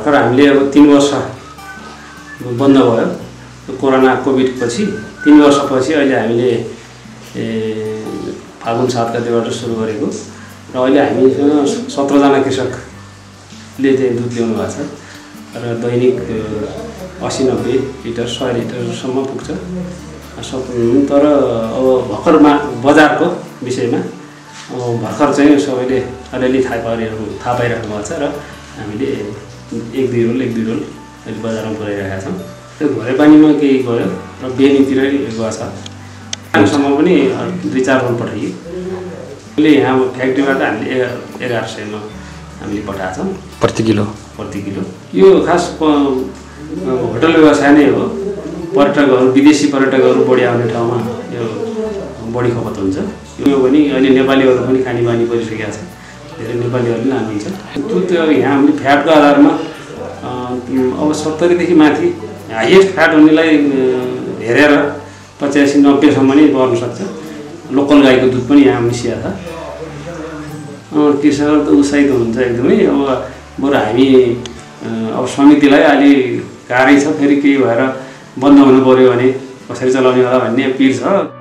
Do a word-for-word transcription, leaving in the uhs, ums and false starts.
भर्खर हामीले अब तीन वर्ष बन्द भयो कोरोना कोभिड पछि तीन वर्ष पछि अहिले हामीले फागुन सात गतेबाट सुरु गरेको र अहिले हामीसँग सत्र जना कृषकले चाहिँ दुध ल्याउनु भएको छ र दैनिक अस्सी नब्बे लिटर सय लिटरसम्म पुग्छ सक्नु तर अब भर्खरमा बजारको विषयमा भर्खर चाहिँ सबैले अलिअलि थाहा पाइरहेको थाहा पाइरहेको भएको छ र हामीले एक दुई रोल एक दुई रोल अहिले बजारमा पुर्याइरहेका छौँ। त्यो घरेपानीमा केही गयो र बेनीतिर गएको छ हामीसम्म पनि दुई चार रोल पठाइयो अहिले यहाँ फ्याक्ट्रीबाट हामीले एघार सयमा हामीले पठाएका छौँ प्रति किलो प्रति किलो। यो खास होटल व्यवसाय नै हो पर्यटकहरू विदेशी पर्यटकहरू बढी आउने ठाउँमा यो बढी खपत हुन्छ यो पनि अहिले नेपालीहरू पनि खाने बानी परिसकेको छ धेरै नेपालीहरूले लानुहुन्छ दुध। यहाँ हामीले फ्याटको आधारमा अब सत्तरी देखि माथि हाइएस्ट फ्याट हुनेलाई हेरेर पचासी नब्बेसम्म नै बढ्न सक्छ। लोकल गाईको दुध पनि यहाँ मिसिया कृषकहरू त उत्साहित हुन्छ एकदमै। अब बरु हामी अब समितिलाई अलि गाह्रै छ फेरि केही भएर बन्द हुनु पर्यो भने कसरी चलाउने होला भन्ने पिर छ।